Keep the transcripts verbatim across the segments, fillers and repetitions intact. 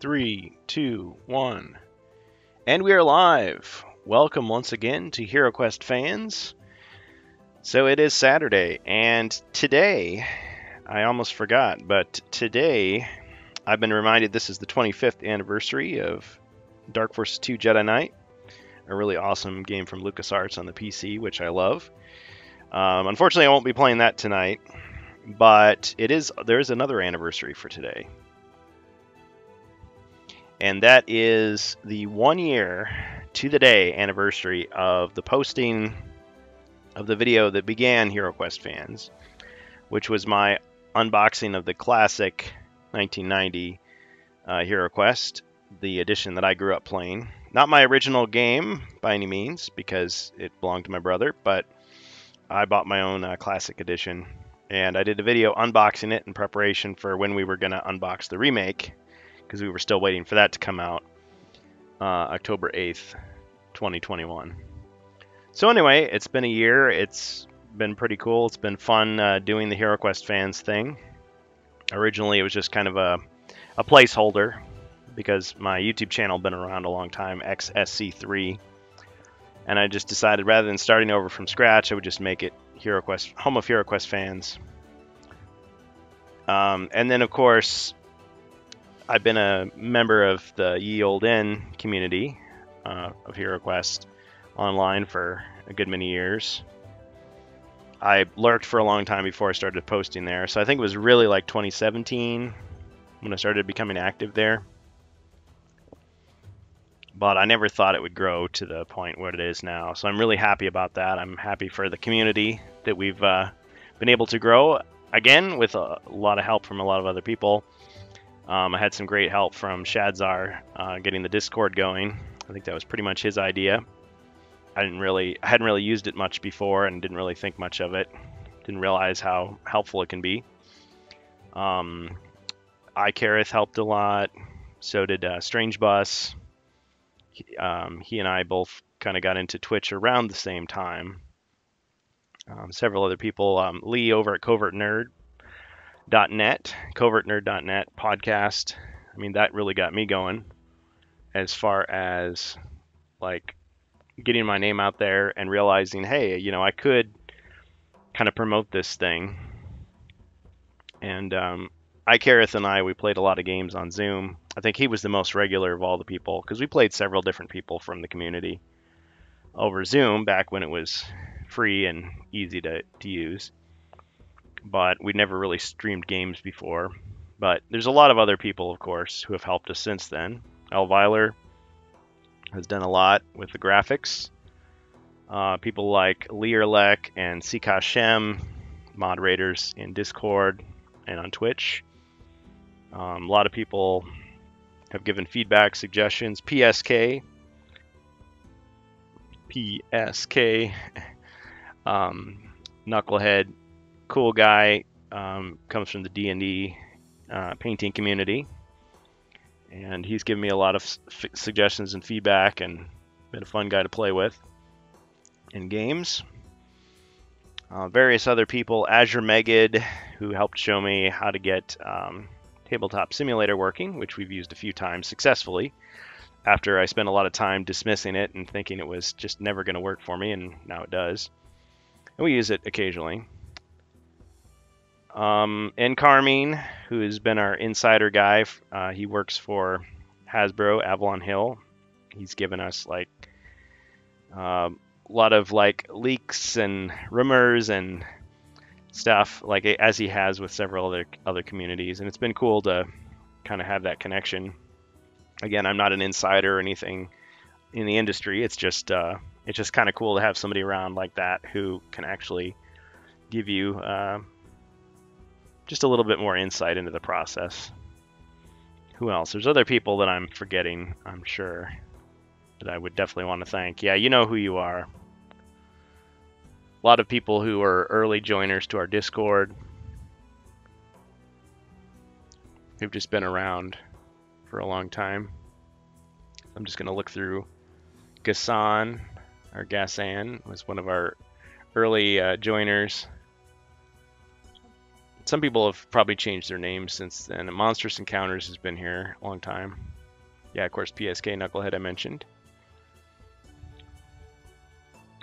Three, two, one. And we are live. Welcome once again to HeroQuest fans. So it is Saturday, and today, I almost forgot, but today I've been reminded this is the twenty-fifth anniversary of Dark Forces two Jedi Knight, a really awesome game from LucasArts on the P C, which I love. Um, unfortunately, I won't be playing that tonight, but it is there is another anniversary for today. And that is the one year to the day anniversary of the posting of the video that began HeroQuest fans, which was my unboxing of the classic nineteen ninety uh, HeroQuest, the edition that I grew up playing. Not my original game by any means, because it belonged to my brother, but I bought my own uh, classic edition, and I did a video unboxing it in preparation for when we were going to unbox the remake, because we were still waiting for that to come out uh, October eighth, twenty twenty-one. So anyway, it's been a year. It's been pretty cool. It's been fun uh, doing the HeroQuest fans thing. Originally, it was just kind of a, a placeholder because my YouTube channel had been around a long time, X S C three. And I just decided rather than starting over from scratch, I would just make it HeroQuest, Home of HeroQuest Fans. Um, and then, of course, I've been a member of the YeOldeInn community uh, of HeroQuest online for a good many years. I lurked for a long time before I started posting there, so I think it was really like twenty seventeen when I started becoming active there. But I never thought it would grow to the point where it is now, so I'm really happy about that. I'm happy for the community that we've uh, been able to grow, again, with a lot of help from a lot of other people. Um, I had some great help from Shadzar uh, getting the Discord going. I think that was pretty much his idea. I didn't really, I hadn't really used it much before and didn't really think much of it. Didn't realize how helpful it can be. Um, Ikareth helped a lot. So did uh, Strangebus. He, um, he and I both kind of got into Twitch around the same time. Um, several other people. Um, Lee over at Covert Nerd. .net, Covert Nerd .net podcast. I mean, that really got me going as far as like getting my name out there and realizing, hey, you know, I could kind of promote this thing. And um, Ikareth and I, we played a lot of games on Zoom. I think he was the most regular of all the people because we played several different people from the community over Zoom back when it was free and easy to, to use. But we never really streamed games before. But there's a lot of other people, of course, who have helped us since then. El Viler has done a lot with the graphics. Uh, people like Learlek and Sikashem, moderators in Discord and on Twitch. Um, a lot of people have given feedback, suggestions. P S K, P S K, um, Knucklehead. Cool guy, um, comes from the D and D uh, painting community, and he's given me a lot of f suggestions and feedback, and been a fun guy to play with in games. Uh, various other people, Azure Megid, who helped show me how to get um, Tabletop Simulator working, which we've used a few times successfully, after I spent a lot of time dismissing it and thinking it was just never going to work for me, and now it does. And we use it occasionally. Um, and Carmine, who has been our insider guy, uh, he works for Hasbro, Avalon Hill. He's given us like uh, a lot of like leaks and rumors and stuff, like as he has with several other other communities. And it's been cool to kind of have that connection. Again, I'm not an insider or anything in the industry. It's just uh, it's just kind of cool to have somebody around like that who can actually give you. Uh, Just a little bit more insight into the process. Who else? There's other people that I'm forgetting, I'm sure, that I would definitely want to thank. Yeah, you know who you are. A lot of people who are early joiners to our Discord, who've just been around for a long time. I'm just going to look through. Ghassan, or Ghassan, was one of our early uh, joiners. Some people have probably changed their names since then. And Monstrous Encounters has been here a long time. Yeah, of course, P S K Knucklehead I mentioned.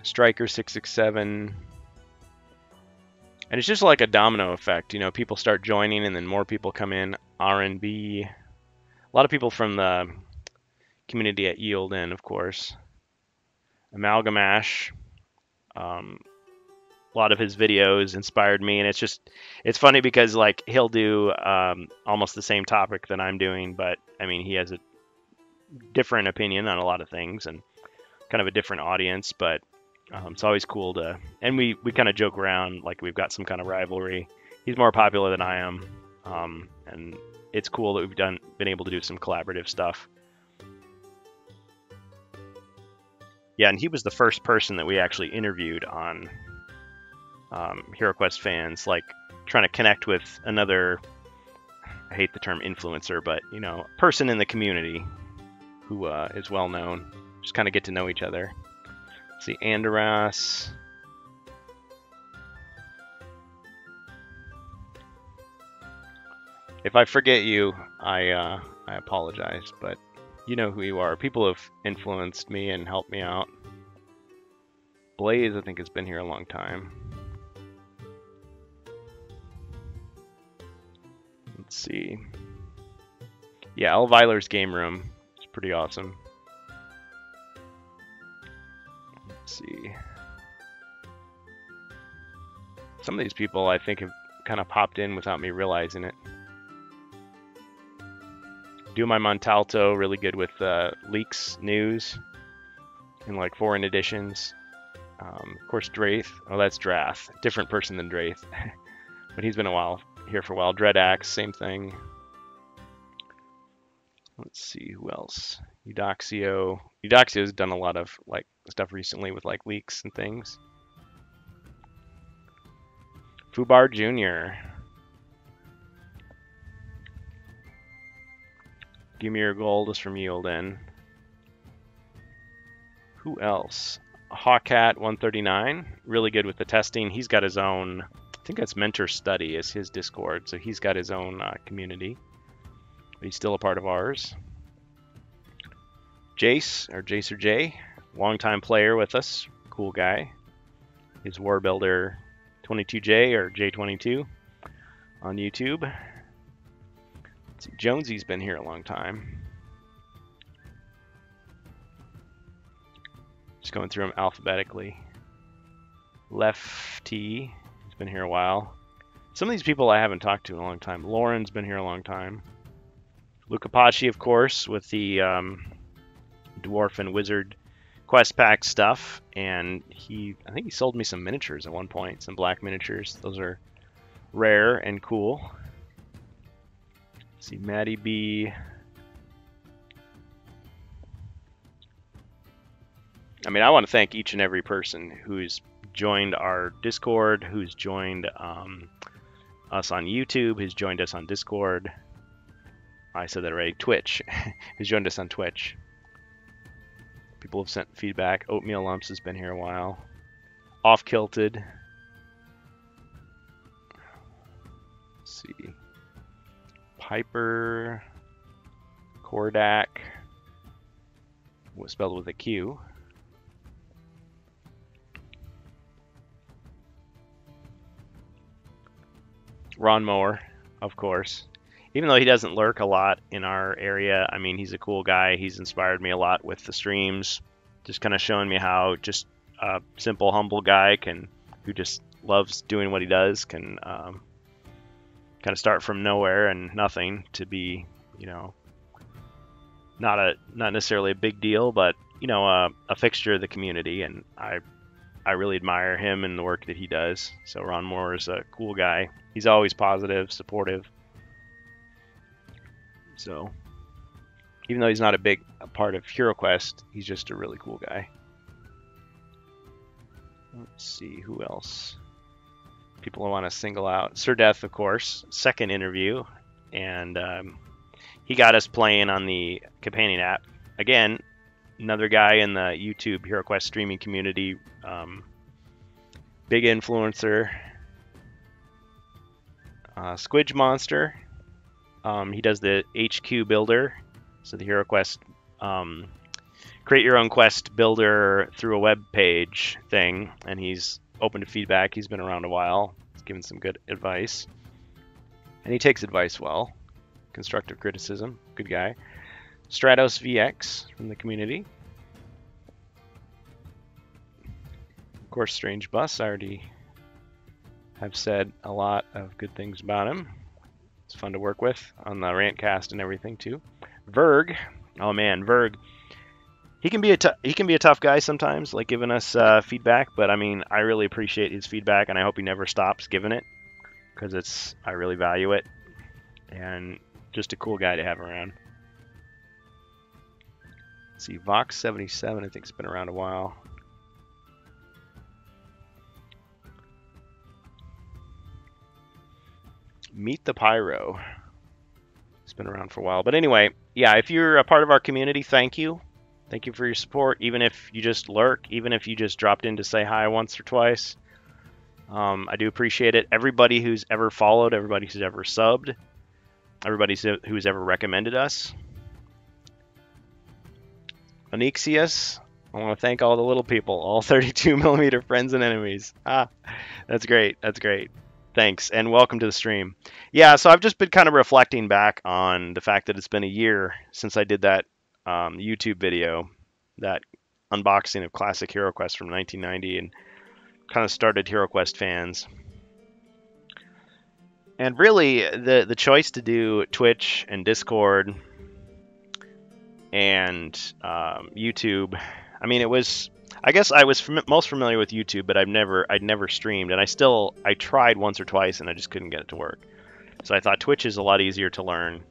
Striker six six seven. And it's just like a domino effect. You know, people start joining and then more people come in. R and B. A lot of people from the community at YeOldeInn, of course. Amalgamash. Um, a lot of his videos inspired me, and it's just, it's funny because like he'll do um, almost the same topic that I'm doing, but I mean he has a different opinion on a lot of things and kind of a different audience, but um, it's always cool to, and we, we kind of joke around like we've got some kind of rivalry. He's more popular than I am, um, and it's cool that we've done been able to do some collaborative stuff. Yeah, and he was the first person that we actually interviewed on um, HeroQuest fans, like trying to connect with another, I hate the term influencer, but, you know, person in the community who uh, is well known. Just kind of get to know each other. Let's see, Andoras. If I forget you, I, uh, I apologize, but you know who you are. People have influenced me and helped me out. Blaze, I think, has been here a long time. Let's see. Yeah, El Viler's game room. It's pretty awesome. Let's see. Some of these people, I think, have kind of popped in without me realizing it. Do my Montalto, really good with uh, leaks, news, and like foreign editions. Um, of course, Draith. Oh, that's Drath. Different person than Draith. But he's been a while here for a while. Dreadaxe, same thing. Let's see who else. Eudoxio. Eudoxio's done a lot of like stuff recently with like leaks and things. Fubar Junior Give me your gold is from YeOldeInn. Who else? Hawkcat one thirty-nine, really good with the testing. He's got his own, I think that's Mentor Study is his Discord, so he's got his own uh, community. But he's still a part of ours. Jace, or Jacer J, longtime player with us, cool guy. He's Warbuilder twenty-two J, or J twenty-two, on YouTube. Jonesy's been here a long time. Just going through them alphabetically. Lefty has been here a while. Some of these people I haven't talked to in a long time. Lauren's been here a long time. Luca Pachi, of course, with the um, Dwarf and Wizard quest pack stuff. And he, I think he sold me some miniatures at one point, some black miniatures. Those are rare and cool. See, Maddie B. I mean, I want to thank each and every person who's joined our Discord, who's joined um, us on YouTube, who's joined us on Discord. I said that already. Twitch. Who's joined us on Twitch. People have sent feedback. Oatmeal Lumps has been here a while. Off Kilted. Let's see. Piper, Kordak, was spelled with a Q. Ron Moore, of course. Even though he doesn't lurk a lot in our area, I mean, he's a cool guy. He's inspired me a lot with the streams, just kind of showing me how just a simple, humble guy can, who just loves doing what he does, can... Um, kind of start from nowhere and nothing to be, you know, not a not necessarily a big deal, but you know, a, a fixture of the community. And I, I really admire him and the work that he does. So Ron Moore is a cool guy. He's always positive, supportive. So, even though he's not a big a part of HeroQuest, he's just a really cool guy. Let's see who else. People I want to single out. Sir Death, of course, second interview, and um, he got us playing on the companion app. Again, another guy in the YouTube HeroQuest streaming community, um, big influencer. Uh, Squidge Monster. Um, he does the H Q builder, so the HeroQuest um, create your own quest builder through a web page thing, and he's open to feedback. He's been around a while. He's given some good advice, and he takes advice well. Constructive criticism, good guy. Stratos V X from the community. Of course, Strangebus. I already have said a lot of good things about him. It's fun to work with on the Rantcast and everything too. Virg, oh man, Virg. He can be a he can be a tough guy sometimes, like giving us uh, feedback. But I mean, I really appreciate his feedback, and I hope he never stops giving it, because it's I really value it, and just a cool guy to have around. Let's see, Vox seventy-seven, I think it's been around a while. Meet the Pyro. It's been around for a while. But anyway, yeah, if you're a part of our community, thank you. Thank you for your support. Even if you just lurk, even if you just dropped in to say hi once or twice, um, I do appreciate it. Everybody who's ever followed, everybody who's ever subbed, everybody who's ever recommended us. Anixius, I want to thank all the little people, all thirty-two millimeter friends and enemies. Ah, that's great. That's great. Thanks, and welcome to the stream. Yeah, so I've just been kind of reflecting back on the fact that it's been a year since I did that um, YouTube video, that unboxing of classic HeroQuest from nineteen ninety, and kind of started HeroQuest fans. And really, the, the choice to do Twitch and Discord and um, YouTube, I mean, it was... I guess I was fam most familiar with YouTube, but I've never, I'd never streamed, and I still, I tried once or twice, and I just couldn't get it to work. So I thought Twitch is a lot easier to learn.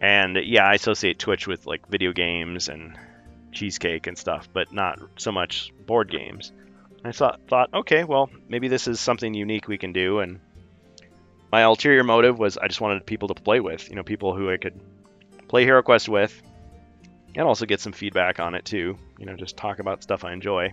And yeah, I associate Twitch with like video games and cheesecake and stuff, but not so much board games. And I thought, thought, okay, well, maybe this is something unique we can do. And my ulterior motive was I just wanted people to play with, you know, people who I could play HeroQuest with. And also get some feedback on it too. You know, just talk about stuff I enjoy.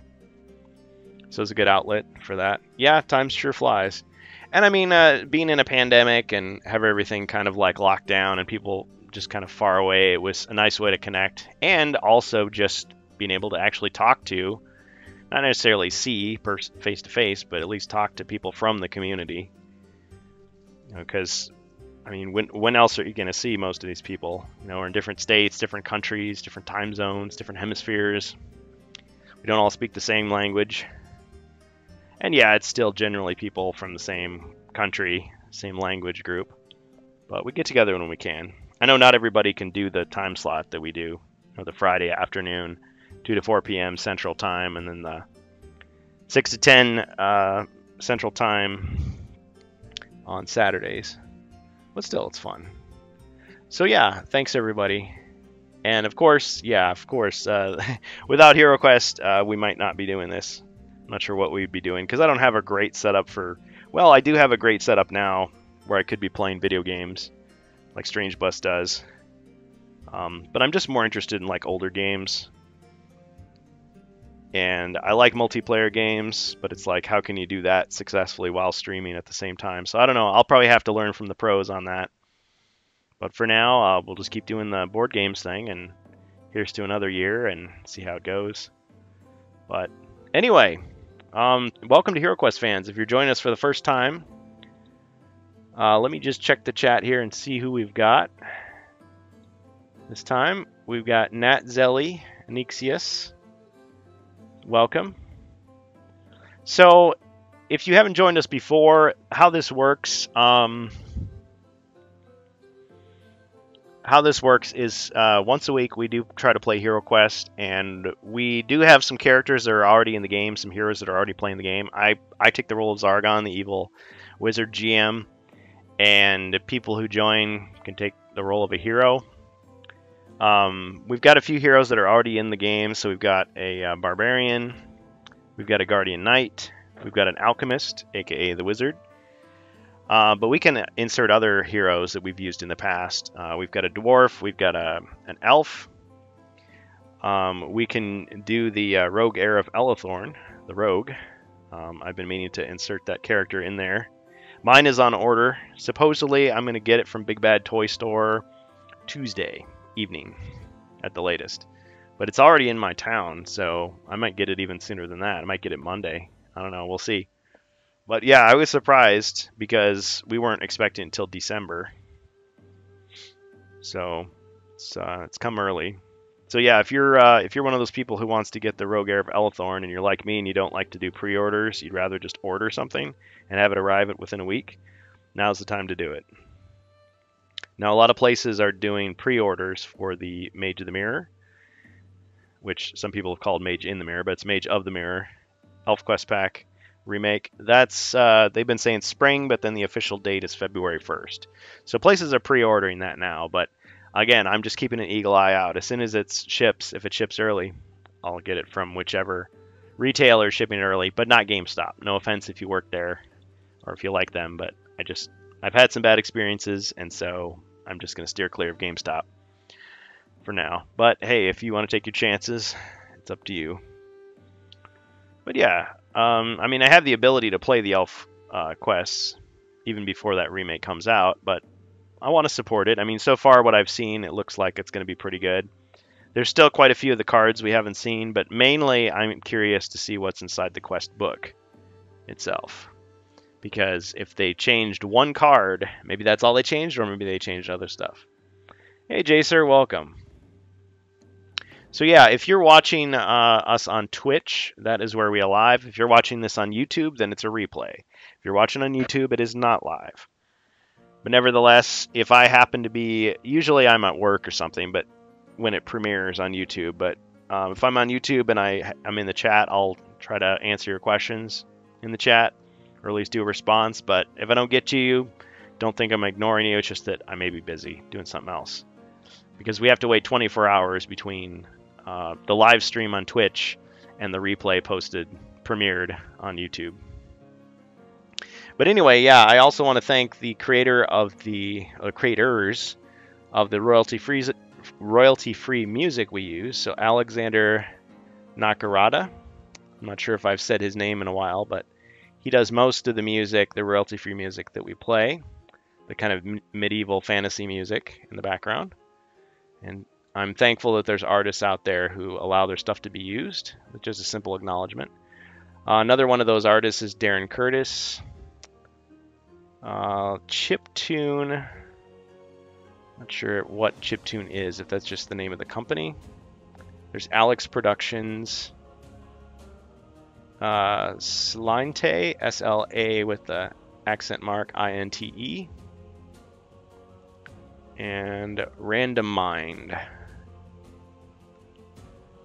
So it's a good outlet for that. Yeah, time sure flies. And I mean, uh, being in a pandemic and have everything kind of like locked down and people just kind of far away, it was a nice way to connect. And also just being able to actually talk to, not necessarily see face to face, but at least talk to people from the community. You know, because... I mean, when, when else are you going to see most of these people? You know, we're in different states, different countries, different time zones, different hemispheres. We don't all speak the same language. And yeah, it's still generally people from the same country, same language group. But we get together when we can. I know not everybody can do the time slot that we do. You know, the Friday afternoon, two to four P M Central Time, and then the six to ten uh, Central Time on Saturdays. But still, it's fun. So yeah, thanks everybody. And of course, yeah, of course, uh, without HeroQuest, uh, we might not be doing this. I'm not sure what we'd be doing, because I don't have a great setup for... Well, I do have a great setup now where I could be playing video games, like Strangebus does. Um, but I'm just more interested in like older games. And I like multiplayer games, but it's like, how can you do that successfully while streaming at the same time? So I don't know. I'll probably have to learn from the pros on that. But for now, uh, we'll just keep doing the board games thing. And here's to another year and see how it goes. But anyway, um, welcome to HeroQuest fans. If you're joining us for the first time, uh, let me just check the chat here and see who we've got. This time, we've got Nat Zelly, Anixius. Welcome. So if you haven't joined us before, how this works um, how this works is uh, once a week we do try to play HeroQuest, and we do have some characters that are already in the game, some heroes that are already playing the game. I, I take the role of Zargon, the evil wizard G M, and people who join can take the role of a hero. Um, we've got a few heroes that are already in the game, so we've got a uh, Barbarian, we've got a Guardian Knight, we've got an Alchemist, aka the Wizard, uh, but we can insert other heroes that we've used in the past. Uh, we've got a Dwarf, we've got a, an Elf, um, we can do the uh, Rogue Heir of Elathorn, the Rogue. Um, I've been meaning to insert that character in there, Mine is on order. Supposedly, I'm going to get it from Big Bad Toy Store Tuesday evening at the latest. But it's already in my town, so I might get it even sooner than that. I might get it Monday. I don't know. We'll see. But yeah, I was surprised because we weren't expecting it until December. So it's, uh, it's come early. So yeah, if you're uh, if you're one of those people who wants to get the Rogue Heir of Elathorn and you're like me and you don't like to do pre-orders, you'd rather just order something and have it arrive within a week, now's the time to do it. Now, a lot of places are doing pre-orders for the Mage of the Mirror, which some people have called Mage in the Mirror, but it's Mage of the Mirror, ElfQuest Pack Remake. That's uh, they've been saying spring, but then the official date is February first. So places are pre-ordering that now, but again, I'm just keeping an eagle eye out. As soon as it ships, if it ships early, I'll get it from whichever retailer is shipping early, but not GameStop. No offense if you work there or if you like them, but I just, I've had some bad experiences, and so I'm just going to steer clear of GameStop for now. But hey, if you want to take your chances, it's up to you. But yeah, um, I mean, I have the ability to play the Elf uh, quests even before that remake comes out, but I want to support it. I mean, so far what I've seen, it looks like it's going to be pretty good. There's still quite a few of the cards we haven't seen, but mainly I'm curious to see what's inside the quest book itself. Because if they changed one card, maybe that's all they changed, or maybe they changed other stuff. Hey, Jacer, welcome. So yeah, if you're watching uh, us on Twitch, that is where we are live. If you're watching this on YouTube, then it's a replay. If you're watching on YouTube, it is not live. But nevertheless, if I happen to be, usually I'm at work or something, but when it premieres on YouTube, but um, if I'm on YouTube and I, I'm in the chat, I'll try to answer your questions in the chat, or at least do a response. But if I don't get to you, don't think I'm ignoring you. It's just that I may be busy doing something else, because we have to wait twenty-four hours between uh, the live stream on Twitch and the replay posted, premiered on YouTube. But anyway, yeah, I also want to thank the creator of the uh, creators of the royalty-free royalty-free music we use. So Alexander Nakarada. I'm not sure if I've said his name in a while, but he does most of the music, the royalty-free music that we play, the kind of medieval fantasy music in the background. And I'm thankful that there's artists out there who allow their stuff to be used, which is a simple acknowledgement. Uh, another one of those artists is Darren Curtis. Uh, chiptune, not sure what chiptune is, if that's just the name of the company. There's Alex Productions, uh, Slinte, S L A with the accent mark, I N T E, and Random Mind.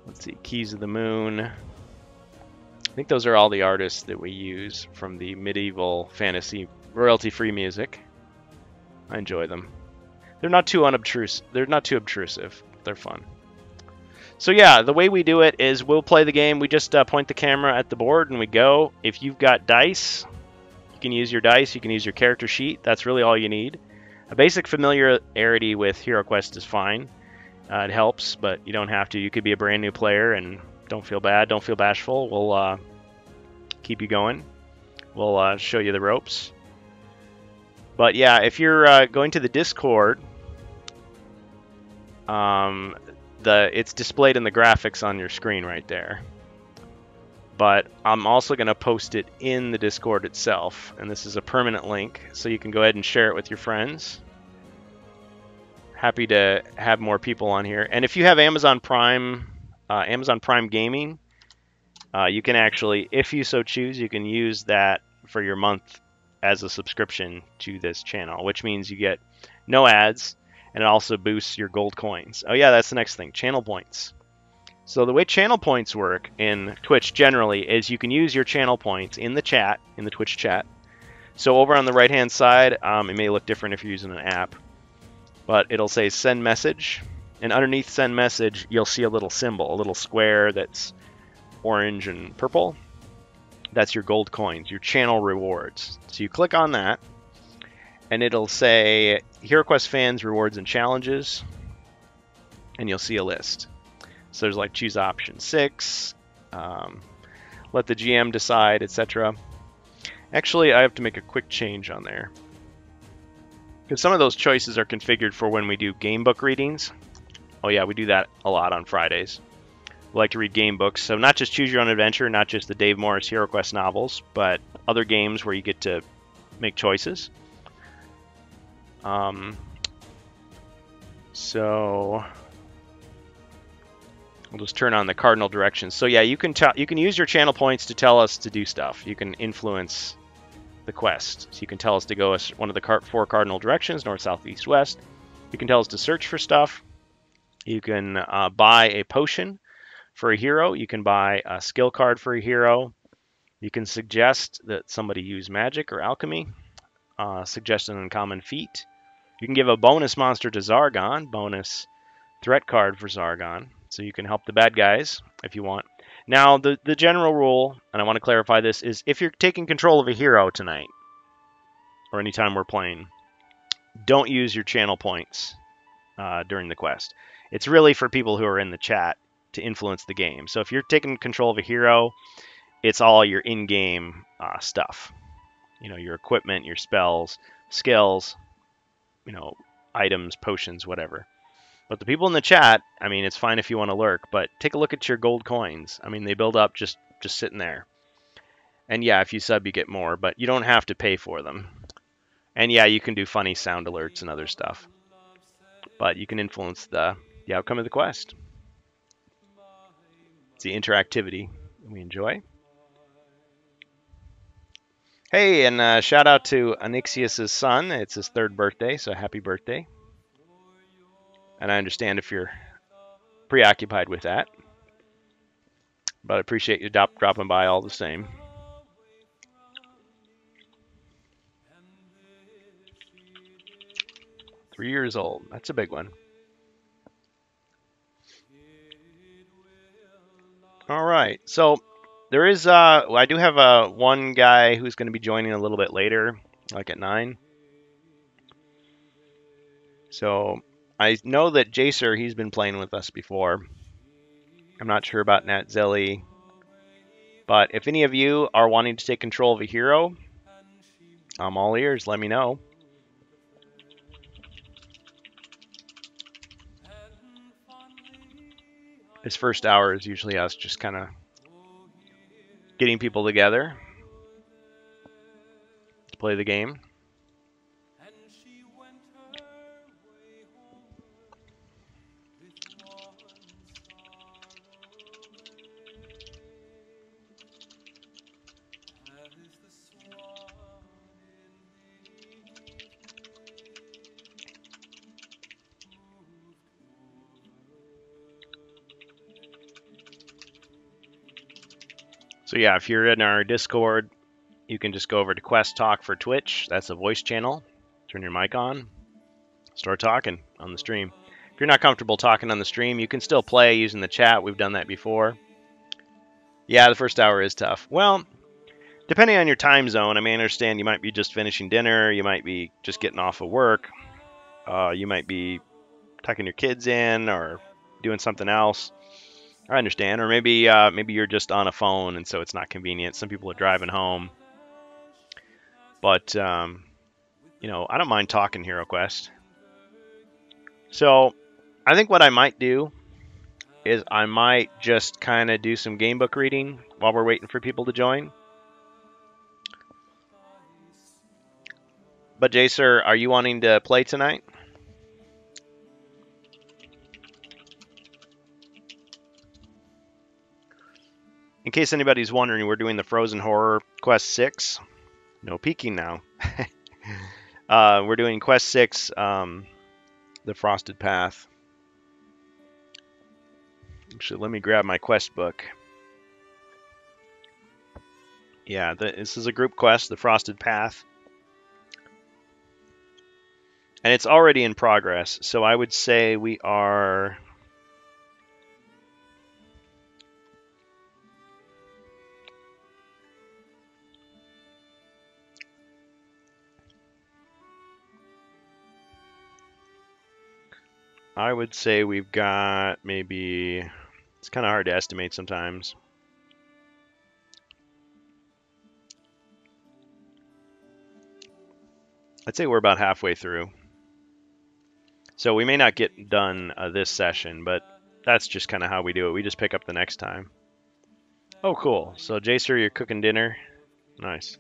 Let's see, Keys of the Moon. I think those are all the artists that we use from the medieval fantasy royalty-free music. I enjoy them. They're not too unobtrusive. They're not too obtrusive. They're fun. So yeah, the way we do it is we'll play the game. We just uh, point the camera at the board and we go. If you've got dice, you can use your dice. You can use your character sheet. That's really all you need. A basic familiarity with HeroQuest is fine. Uh, it helps, but you don't have to. You could be a brand new player, and don't feel bad. Don't feel bashful. We'll uh, keep you going. We'll uh, show you the ropes. But yeah, if you're uh, going to the Discord, um, the it's displayed in the graphics on your screen right there. But I'm also going to post it in the Discord itself, and this is a permanent link, so you can go ahead and share it with your friends. Happy to have more people on here. And if you have Amazon Prime, uh, Amazon Prime Gaming, uh, you can actually, if you so choose, you can use that for your month as a subscription to this channel, which means you get no ads, and it also boosts your gold coins. Oh yeah, that's the next thing, channel points. So the way channel points work in Twitch generally is you can use your channel points in the chat, in the Twitch chat. So over on the right hand side, um, it may look different if you're using an app, but it'll say send message, and underneath send message you'll see a little symbol, a little square that's orange and purple. That's your gold coins, your channel rewards. So you click on that, and it'll say HeroQuest fans rewards and challenges, and you'll see a list. So there's like choose option six, um, let the G M decide, et cetera. Actually, I have to make a quick change on there, because some of those choices are configured for when we do game book readings. Oh yeah, we do that a lot on Fridays. We like to read game books, so not just Choose Your Own Adventure, not just the Dave Morris HeroQuest novels, but other games where you get to make choices. Um, so we'll just turn on the cardinal directions. So yeah, you can tell, you can use your channel points to tell us to do stuff. You can influence the quest. So you can tell us to go one of the car four cardinal directions: north, south, east, west. You can tell us to search for stuff. You can uh, buy a potion for a hero. You can buy a skill card for a hero. You can suggest that somebody use magic or alchemy. Uh, suggest an uncommon feat. You can give a bonus monster to Zargon, bonus threat card for Zargon, so you can help the bad guys if you want. Now, the, the general rule, and I want to clarify this, is if you're taking control of a hero tonight, or anytime we're playing, don't use your channel points uh, during the quest. It's really for people who are in the chat to influence the game. So if you're taking control of a hero, it's all your in-game uh, stuff. You know, your equipment, your spells, skills, you know, items, potions, whatever. But the people in the chat, I mean, it's fine if you want to lurk, but take a look at your gold coins. I mean, they build up just, just sitting there. And yeah, if you sub, you get more, but you don't have to pay for them. And yeah, you can do funny sound alerts and other stuff. But you can influence the, the outcome of the quest. It's the interactivity we enjoy. Hey, and uh, shout out to Anixius' son. It's his third birthday, so happy birthday. And I understand if you're preoccupied with that. But I appreciate you drop dropping by all the same. Three years old. That's a big one. All right, so... There is, uh, I do have uh, one guy who's going to be joining a little bit later, like at nine. So I know that Jacer, he's been playing with us before. I'm not sure about Nat Zelly. But if any of you are wanting to take control of a hero, I'm all ears. Let me know. This first hour is usually us just kind of getting people together to play the game. So yeah, if you're in our Discord, you can just go over to Quest Talk for Twitch. That's a voice channel. Turn your mic on. Start talking on the stream. If you're not comfortable talking on the stream, you can still play using the chat. We've done that before. Yeah, the first hour is tough. Well, depending on your time zone, I mean, I understand you might be just finishing dinner. You might be just getting off of work. Uh, you might be tucking your kids in or doing something else. I understand. Or maybe uh, maybe you're just on a phone, and so it's not convenient. Some people are driving home. But, um, you know, I don't mind talking HeroQuest. So I think what I might do is I might just kind of do some game book reading while we're waiting for people to join. But, Jacer, are you wanting to play tonight? In case anybody's wondering, we're doing the Frozen Horror Quest six. No peeking now. uh, we're doing Quest six, um, The Frosted Path. Actually, let me grab my quest book. Yeah, the, this is a group quest, The Frosted Path. And it's already in progress, so I would say we are... I would say we've got maybe, it's kind of hard to estimate sometimes. I'd say we're about halfway through. So we may not get done uh, this session, but that's just kind of how we do it. We just pick up the next time. Oh, cool. So Jacer, you're cooking dinner. Nice.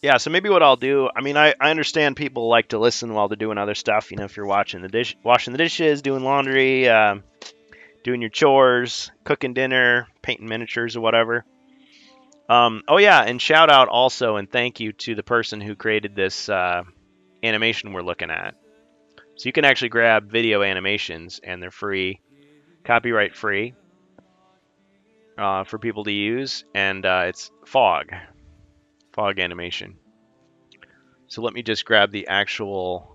Yeah, so maybe what I'll do, I mean, I, I understand people like to listen while they're doing other stuff. You know, if you're watching the dish, washing the dishes, doing laundry, um, doing your chores, cooking dinner, painting miniatures or whatever. Um, oh, yeah, and shout out also and thank you to the person who created this uh, animation we're looking at. So you can actually grab video animations, and they're free, copyright free, uh, for people to use, and uh, it's Fog. Fog animation. So let me just grab the actual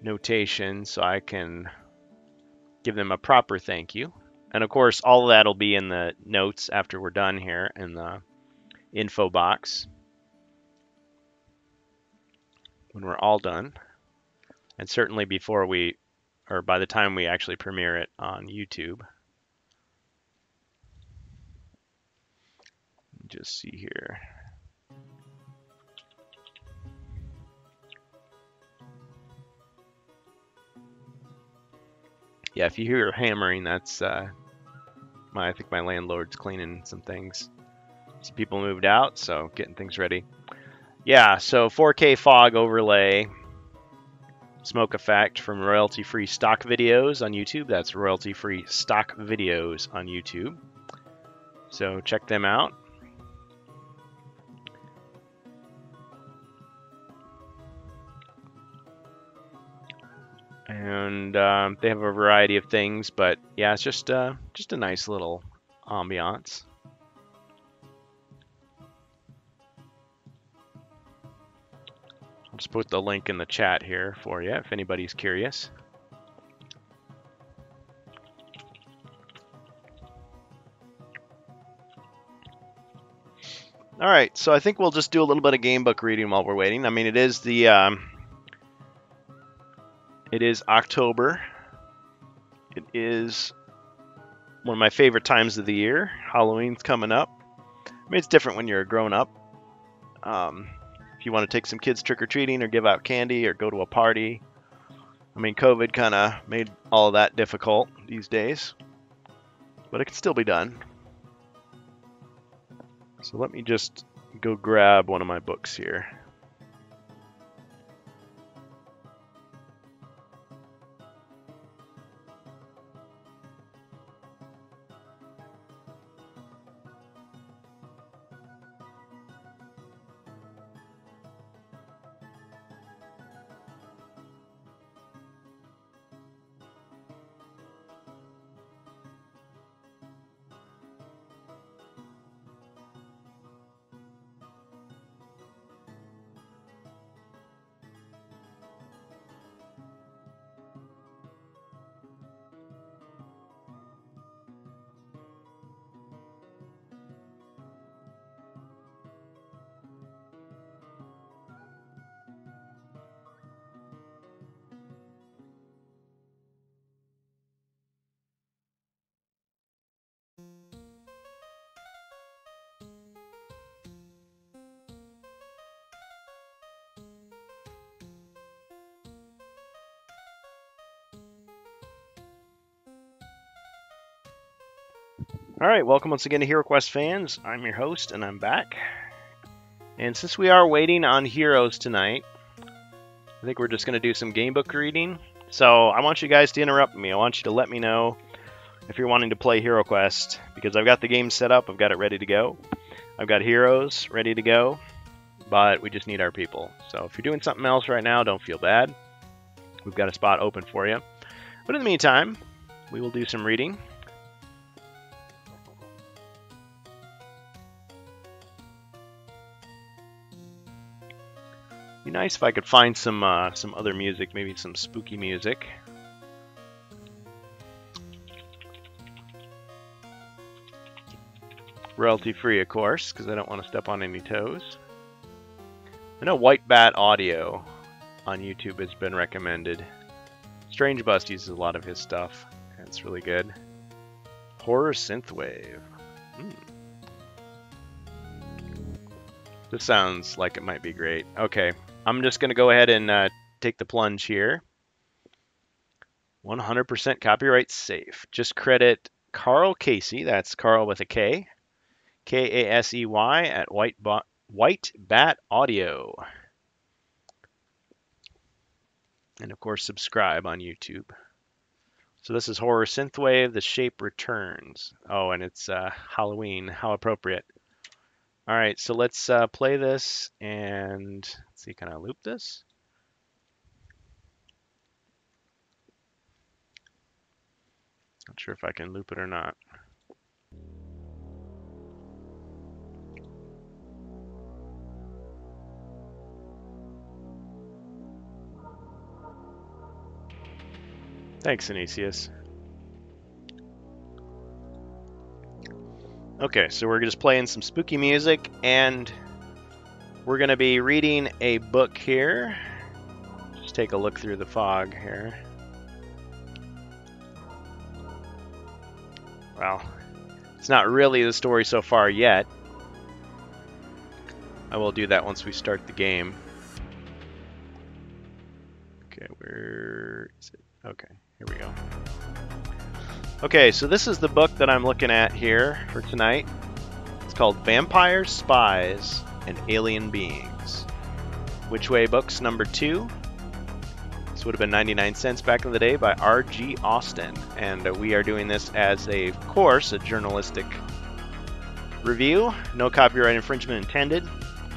notation so I can give them a proper thank you. And of course, all of that will be in the notes after we're done here in the info box when we're all done. And certainly before we, or by the time we actually premiere it on YouTube. Just see here. Yeah, if you hear hammering, that's uh, my, I think my landlord's cleaning some things. Some people moved out, so getting things ready. Yeah, so four K fog overlay, smoke effect from royalty-free stock videos on YouTube. That's royalty-free stock videos on YouTube. So check them out. And um, they have a variety of things, but yeah, it's just uh, just a nice little ambiance. I'll just put the link in the chat here for you if anybody's curious. All right, so I think we'll just do a little bit of game book reading while we're waiting. I mean, it is the um, it is October. It is one of my favorite times of the year. Halloween's coming up. I mean, it's different when you're a grown-up. Um, if you want to take some kids trick-or-treating or give out candy or go to a party. I mean, COVID kind of made all of that difficult these days. But it can still be done. So let me just go grab one of my books here. All right, welcome once again to HeroQuest fans. I'm your host, and I'm back. And since we are waiting on heroes tonight, I think we're just going to do some game book reading. So I want you guys to interrupt me. I want you to let me know if you're wanting to play HeroQuest, because I've got the game set up. I've got it ready to go. I've got heroes ready to go, but we just need our people. So if you're doing something else right now, don't feel bad. We've got a spot open for you. But in the meantime, we will do some reading. Be nice if I could find some uh, some other music, maybe some spooky music. Royalty free, of course, because I don't want to step on any toes. I know White Bat Audio on YouTube has been recommended. Strangebus uses a lot of his stuff. It's really good. Horror Synthwave. Mm. This sounds like it might be great. Okay, I'm just going to go ahead and uh, take the plunge here. one hundred percent copyright safe. Just credit Carl Casey, that's Carl with a K, K A S E Y, at White, Bo White Bat Audio. And, of course, subscribe on YouTube. So this is Horror Synthwave, The Shape Returns. Oh, and it's uh, Halloween. How appropriate. All right, so let's uh, play this and let's see, can I loop this? Not sure if I can loop it or not. Thanks, Anixius. Okay, so we're just playing some spooky music, and we're going to be reading a book here. Just take a look through the fog here. Well, it's not really the story so far yet. I will do that once we start the game. Okay, where is it? Okay, here we go. Okay, so this is the book that I'm looking at here for tonight. It's called Vampires, Spies, and Alien Beings. Which Way Books number two. This would have been ninety-nine cents back in the day by R G Austin. And uh, we are doing this as, a, of course, a journalistic review. No copyright infringement intended.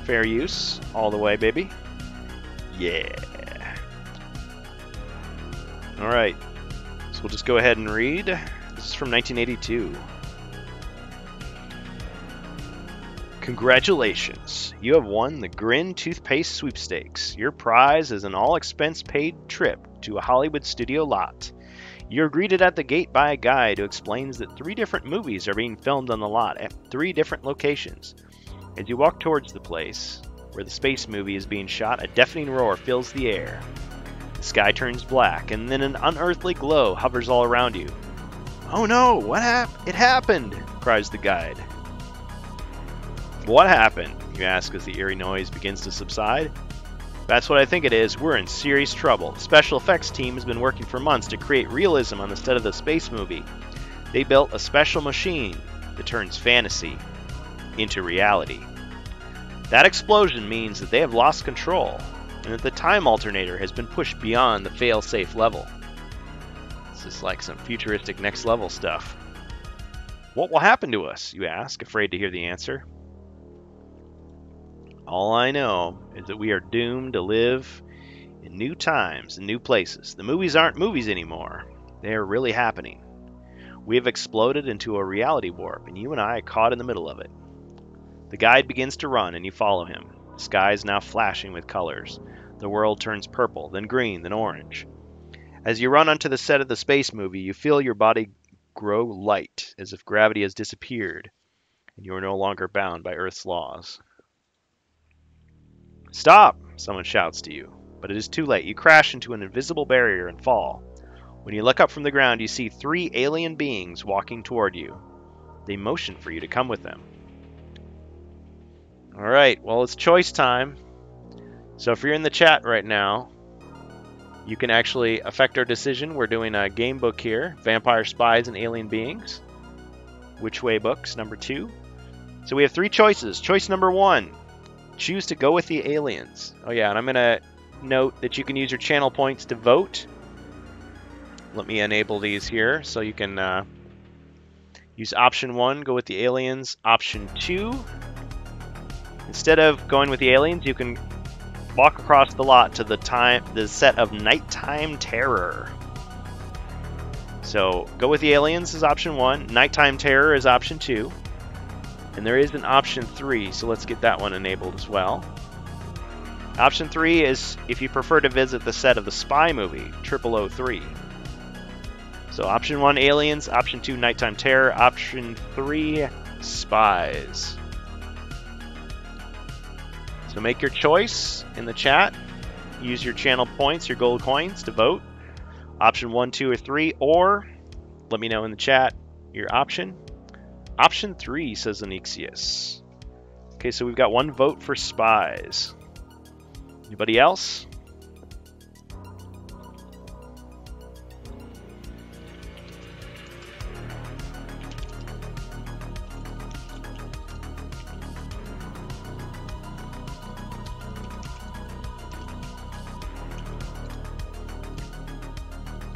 Fair use all the way, baby. Yeah. All right, so we'll just go ahead and read. This is from nineteen eighty-two. Congratulations, you have won the Grin Toothpaste Sweepstakes. Your prize is an all-expense-paid trip to a Hollywood studio lot. You're greeted at the gate by a guide who explains that three different movies are being filmed on the lot at three different locations. As you walk towards the place where the space movie is being shot, a deafening roar fills the air. The sky turns black, and then an unearthly glow hovers all around you. Oh no, what happened? It happened, cries the guide. What happened, you ask as the eerie noise begins to subside. That's what I think it is. We're in serious trouble. The special effects team has been working for months to create realism on the set of the space movie. They built a special machine that turns fantasy into reality. That explosion means that they have lost control, and that the time alternator has been pushed beyond the fail-safe level. This is like some futuristic next-level stuff. What will happen to us, you ask, afraid to hear the answer. All I know is that we are doomed to live in new times and new places. The movies aren't movies anymore. They are really happening. We have exploded into a reality warp, and you and I are caught in the middle of it. The guide begins to run, and you follow him. The sky is now flashing with colors. The world turns purple, then green, then orange. As you run onto the set of the space movie, you feel your body grow light, as if gravity has disappeared, and you are no longer bound by Earth's laws. Stop! Someone shouts to you, but it is too late. You crash into an invisible barrier and fall. When you look up from the ground, you see three alien beings walking toward you. They motion for you to come with them. All right, well, it's choice time. So if you're in the chat right now, you can actually affect our decision. We're doing a game book here, Vampire Spies and Alien Beings. Which Way Books, number two. So we have three choices. Choice number one, choose to go with the aliens. Oh, yeah, and I'm going to note that you can use your channel points to vote. Let me enable these here so you can uh, use option one, go with the aliens. Option two. Instead of going with the aliens, you can walk across the lot to the time, the set of Nighttime Terror. So go with the aliens is option one. Nighttime Terror is option two. And there is an option three, so let's get that one enabled as well. Option three is if you prefer to visit the set of the spy movie, triple oh three. So option one, aliens. Option two, Nighttime Terror. Option three, spies. So make your choice in the chat. Use your channel points, your gold coins to vote. Option one, two, or three, or let me know in the chat your option. Option three, says Anixius. Okay, so we've got one vote for spies. Anybody else?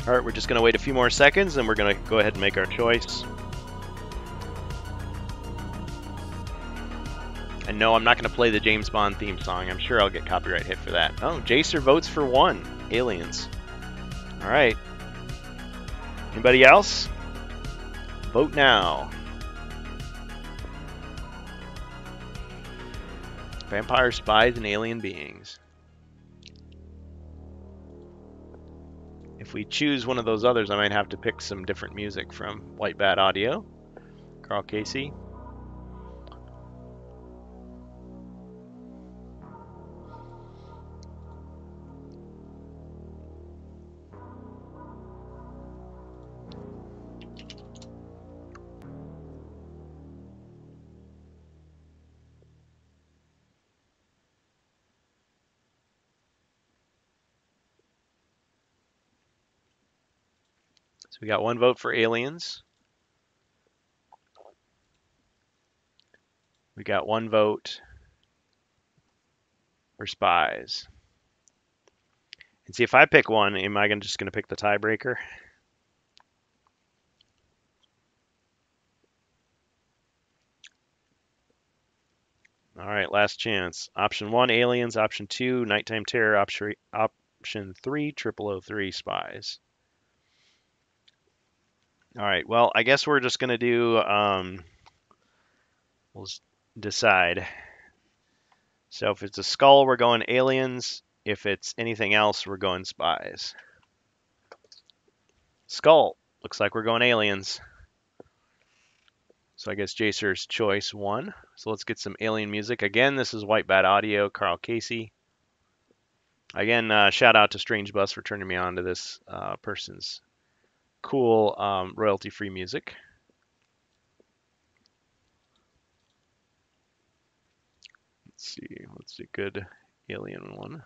All right, we're just going to wait a few more seconds, and we're going to go ahead and make our choice. And no, I'm not going to play the James Bond theme song. I'm sure I'll get copyright hit for that. Oh, Jacer votes for one. Aliens. All right. Anybody else? Vote now. Vampire spies and alien beings. If we choose one of those others, I might have to pick some different music from White Bat Audio. Carl Casey. So we got one vote for aliens. We got one vote for spies. And see, if I pick one, am I just going to pick the tiebreaker? All right, last chance. Option one, aliens. Option two, nighttime terror. Option three, triple oh three, spies. All right, well, I guess we're just going to do, um, we'll decide. So if it's a skull, we're going aliens. If it's anything else, we're going spies. Skull. Looks like we're going aliens. So I guess Jacer's choice won. So let's get some alien music. Again, this is White Bat Audio, Carl Casey. Again, uh, shout out to Strangebus for turning me on to this uh, person's cool um, royalty-free music. Let's see, what's a good alien one?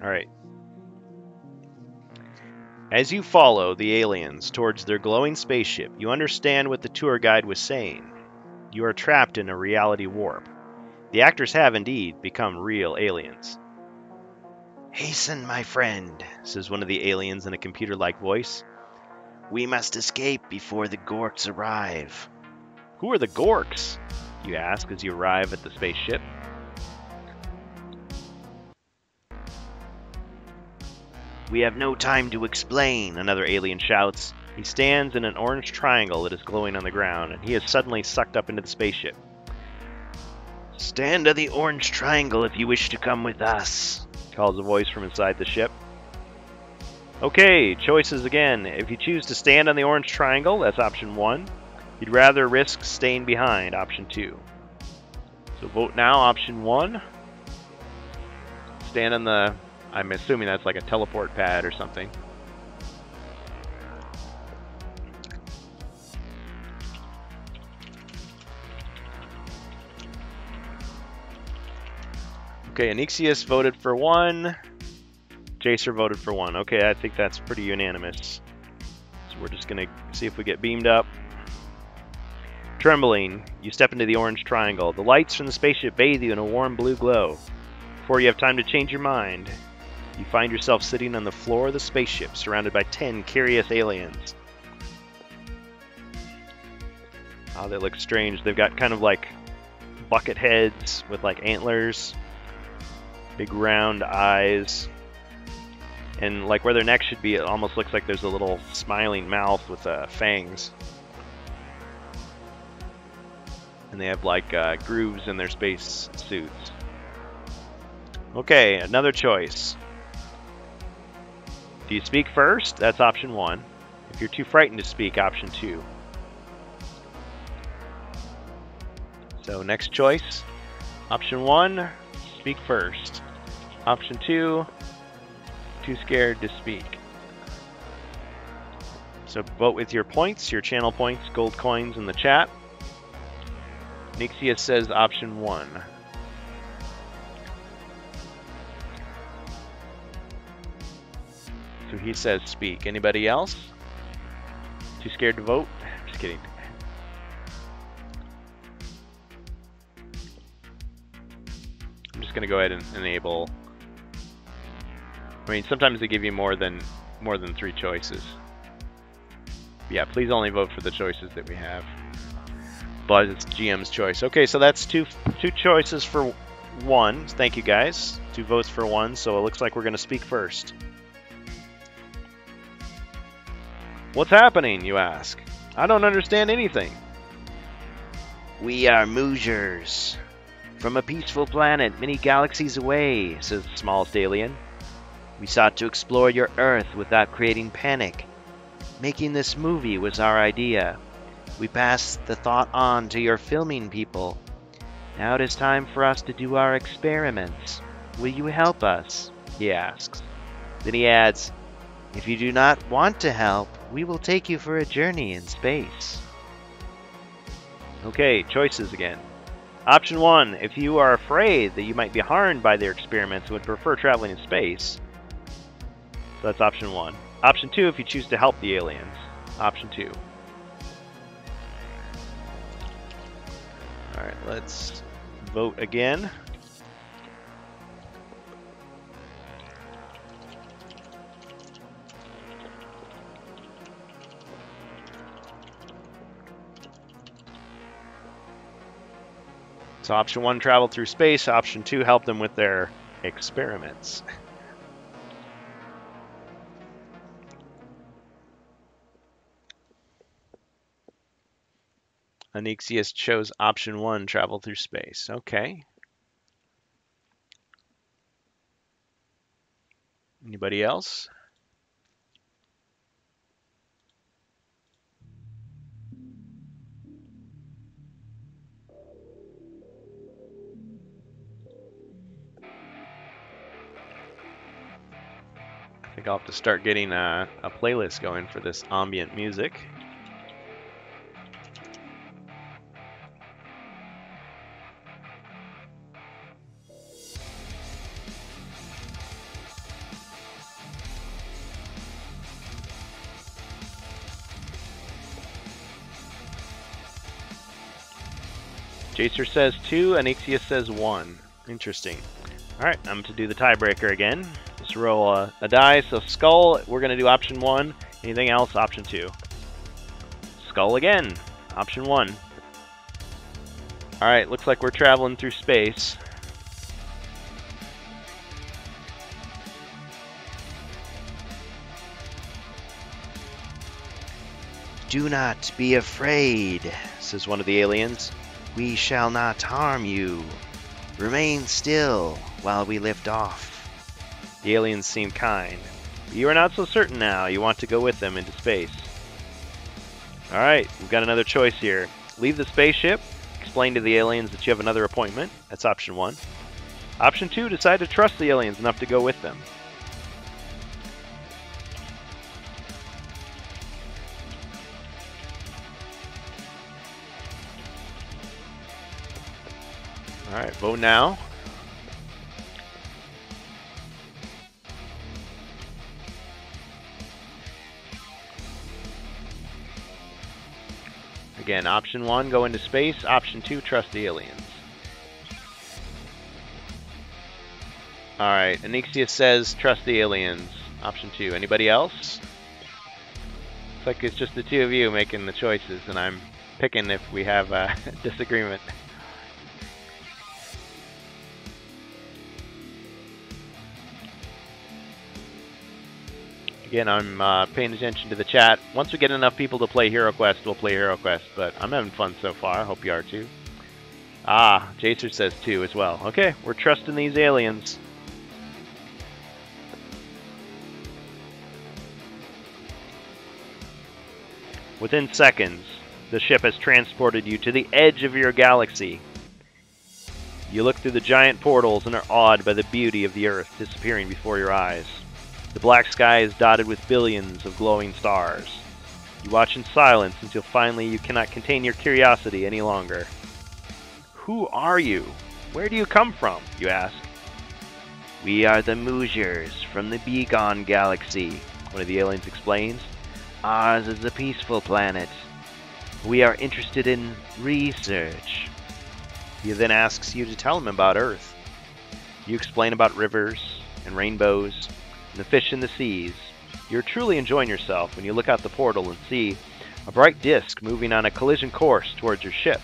All right. As you follow the aliens towards their glowing spaceship, you understand what the tour guide was saying. You are trapped in a reality warp. The actors have indeed become real aliens. "Hasten, my friend," says one of the aliens in a computer-like voice. "We must escape before the Gorks arrive." "Who are the Gorks?" you ask as you arrive at the spaceship. "We have no time to explain," another alien shouts. He stands in an orange triangle that is glowing on the ground, and he is suddenly sucked up into the spaceship. "Stand on the orange triangle if you wish to come with us," calls a voice from inside the ship. Okay, choices again. If you choose to stand on the orange triangle, that's option one. You'd rather risk staying behind, option two. So vote now, option one. Stand on the... I'm assuming that's like a teleport pad or something. Okay, Anixius voted for one. Jacer voted for one. Okay, I think that's pretty unanimous. So we're just gonna see if we get beamed up. Trembling, you step into the orange triangle. The lights from the spaceship bathe you in a warm blue glow. Before you have time to change your mind, you find yourself sitting on the floor of the spaceship, surrounded by ten curious aliens. Oh, they look strange. They've got kind of like bucket heads with like antlers, big round eyes, and like where their neck should be, it almost looks like there's a little smiling mouth with uh, fangs. And they have like uh, grooves in their space suits. Okay, another choice. Do you speak first? That's option one. If you're too frightened to speak, option two. So next choice, option one, speak first. Option two, too scared to speak. So vote with your points, your channel points, gold coins in the chat. Anixius says option one. So he says speak. Anybody else? Too scared to vote? Just kidding. I'm just going to go ahead and enable. I mean, sometimes they give you more than more than three choices. Yeah, please only vote for the choices that we have. But it's G M's choice. Okay, so that's two two choices for one. Thank you, guys. Two votes for one, so it looks like we're going to speak first. What's happening, you ask? I don't understand anything. We are Moosiers. From a peaceful planet many galaxies away, says the smallest alien. We sought to explore your Earth without creating panic. Making this movie was our idea. We passed the thought on to your filming people. Now it is time for us to do our experiments. Will you help us? He asks. Then he adds, if you do not want to help, we will take you for a journey in space. Okay, choices again. Option one, if you are afraid that you might be harmed by their experiments and would prefer traveling in space. So that's option one. Option two, if you choose to help the aliens. Option two. Alright, let's vote again. So option one, travel through space. Option two, help them with their experiments. Anixius chose option one, travel through space. Okay. Anybody else? I think I'll have to start getting a, a playlist going for this ambient music. Jacer says two, Anixius says one. Interesting. Alright, I'm to do the tiebreaker again. Just roll a, a die, so Skull, we're going to do option one. Anything else, option two. Skull again, option one. Alright, looks like we're traveling through space. Do not be afraid, says one of the aliens. We shall not harm you. Remain still while we lift off. The aliens seem kind. But you are not so certain now. You want to go with them into space. Alright, we've got another choice here. Leave the spaceship. Explain to the aliens that you have another appointment. That's option one. Option two, decide to trust the aliens enough to go with them. Alright, vote now. Again, option one, go into space. Option two, trust the aliens. Alright, Anixius says trust the aliens. Option two. Anybody else? Looks like it's just the two of you making the choices, and I'm picking if we have a disagreement. Again, I'm uh, paying attention to the chat. Once we get enough people to play HeroQuest, we'll play HeroQuest, but I'm having fun so far. I hope you are too. Ah, Jacer says two as well. Okay, we're trusting these aliens. Within seconds, the ship has transported you to the edge of your galaxy. You look through the giant portals and are awed by the beauty of the earth disappearing before your eyes. The black sky is dotted with billions of glowing stars. You watch in silence until finally you cannot contain your curiosity any longer. Who are you? Where do you come from? You ask. We are the Muzirs from the Begone Galaxy, one of the aliens explains. Ours is a peaceful planet. We are interested in research. He then asks you to tell him about Earth. You explain about rivers and rainbows and the fish in the seas. You're truly enjoying yourself when you look out the portal and see a bright disk moving on a collision course towards your ship.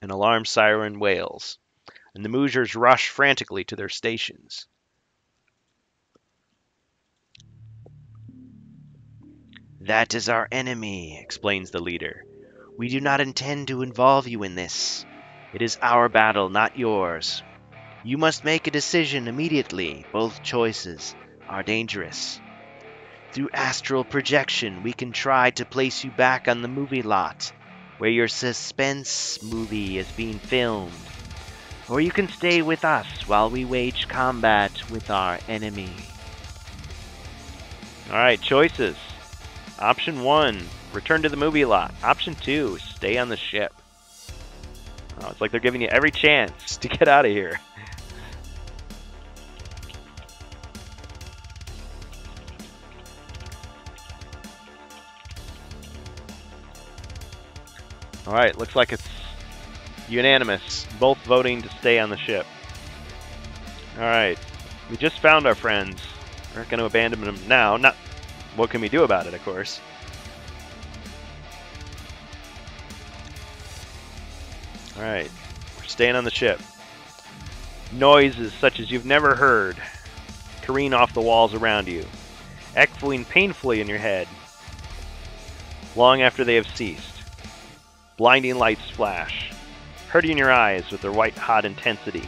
An alarm siren wails, and the Muzirs rush frantically to their stations. That is our enemy, explains the leader. We do not intend to involve you in this. It is our battle, not yours. You must make a decision immediately. Both choices are dangerous. Through astral projection, we can try to place you back on the movie lot, where your suspense movie is being filmed. Or you can stay with us while we wage combat with our enemy. Alright, choices. Option one. Return to the movie lot. Option two, stay on the ship. Oh, it's like they're giving you every chance to get out of here. Alright, looks like it's unanimous. Both voting to stay on the ship. Alright, we just found our friends. We're not going to abandon them now. Not, what can we do about it, of course. Alright, we're staying on the ship. Noises such as you've never heard careen off the walls around you, echoing painfully in your head long after they have ceased. Blinding lights flash, hurting your eyes with their white-hot intensity.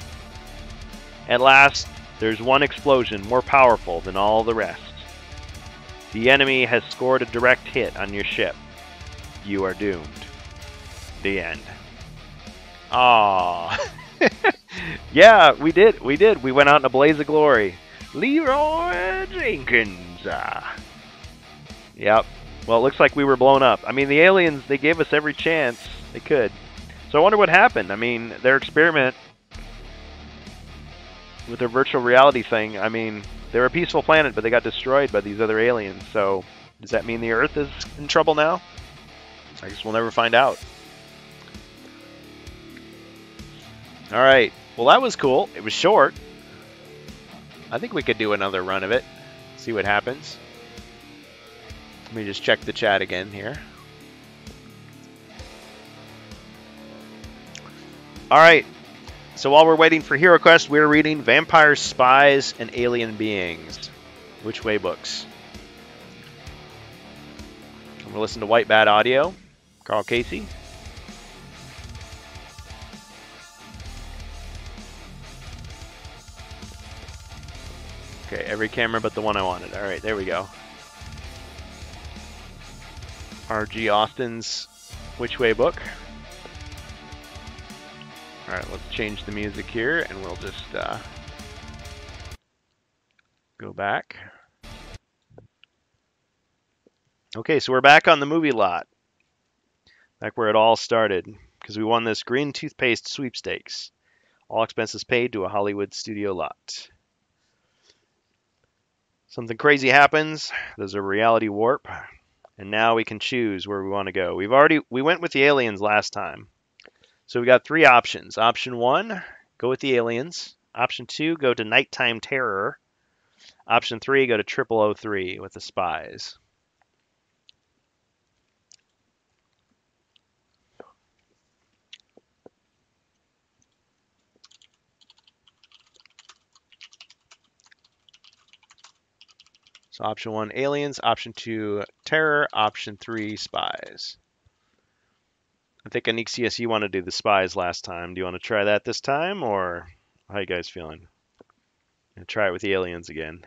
At last, there's one explosion more powerful than all the rest. The enemy has scored a direct hit on your ship. You are doomed. The end. Aww. Yeah, we did. We did. We went out in a blaze of glory. Leroy Jenkins. Uh, yep. Well, it looks like we were blown up. I mean, the aliens, they gave us every chance they could. So I wonder what happened. I mean, their experiment with their virtual reality thing, I mean, they were a peaceful planet, but they got destroyed by these other aliens. So does that mean the Earth is in trouble now? I guess we'll never find out. Alright, well that was cool. It was short. I think we could do another run of it. See what happens. Let me just check the chat again here. Alright, so while we're waiting for HeroQuest, we're reading Vampire Spies and Alien Beings. Which Way books. I'm going to listen to White Bat Audio. Carl Casey. Okay, every camera but the one I wanted. Alright, there we go. R G Austin's Which Way book. Alright, let's change the music here and we'll just uh, go back. Okay, so we're back on the movie lot. Back where it all started. Because we won this green toothpaste sweepstakes. All expenses paid to a Hollywood studio lot. Something crazy happens. There's a reality warp. And now we can choose where we want to go. We've already we went with the aliens last time. So we got three options. Option one, go with the aliens. Option two, go to Nighttime Terror. Option three, go to triple oh three with the spies. Option one, aliens. Option two, terror. Option three, spies. I think, Anixius, you want to do the spies last time. Do you want to try that this time, or how are you guys feeling? I'm going to try it with the aliens again.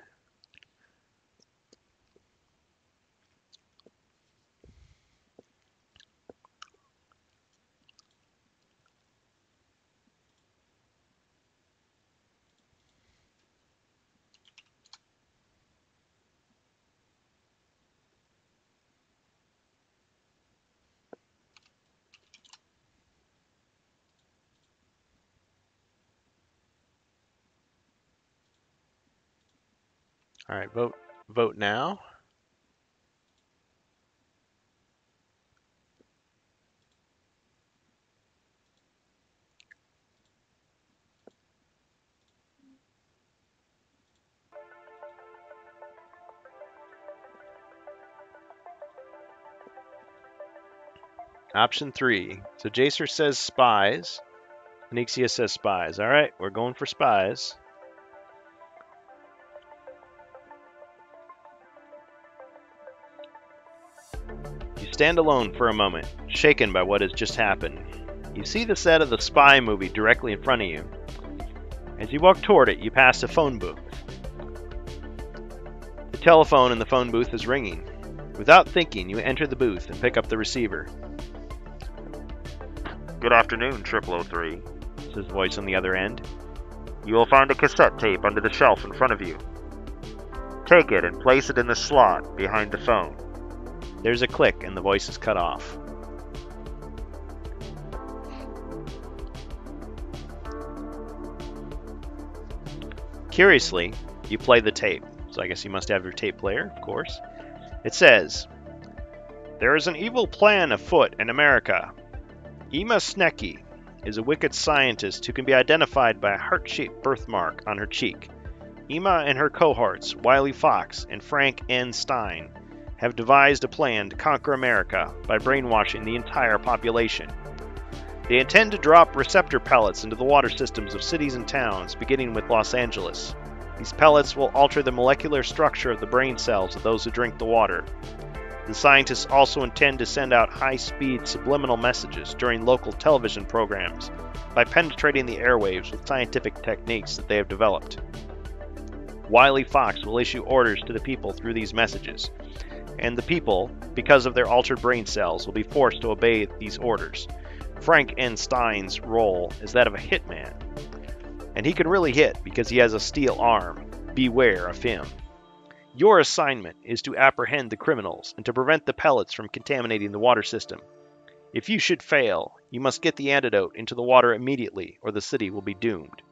All right, vote vote now. Option three. So Jacer says spies. Anixius says spies. All right, we're going for spies. You stand alone for a moment, shaken by what has just happened. You see the set of the spy movie directly in front of you. As you walk toward it, you pass a phone booth. The telephone in the phone booth is ringing. Without thinking, you enter the booth and pick up the receiver. Good afternoon, triple oh three, says his voice on the other end. You will find a cassette tape under the shelf in front of you. Take it and place it in the slot behind the phone. There's a click and the voice is cut off. Curiously, you play the tape. So I guess you must have your tape player, of course. It says, "There is an evil plan afoot in America. Ema Sneki is a wicked scientist who can be identified by a heart-shaped birthmark on her cheek. Ema and her cohorts, Wiley Fox and Frank N. Stein, have devised a plan to conquer America by brainwashing the entire population. They intend to drop receptor pellets into the water systems of cities and towns, beginning with Los Angeles. These pellets will alter the molecular structure of the brain cells of those who drink the water. The scientists also intend to send out high-speed subliminal messages during local television programs by penetrating the airwaves with scientific techniques that they have developed. Wiley Fox will issue orders to the people through these messages, and the people, because of their altered brain cells, will be forced to obey these orders. Frank N. Stein's role is that of a hitman, and he can really hit because he has a steel arm. Beware of him. Your assignment is to apprehend the criminals and to prevent the pellets from contaminating the water system. If you should fail, you must get the antidote into the water immediately or the city will be doomed.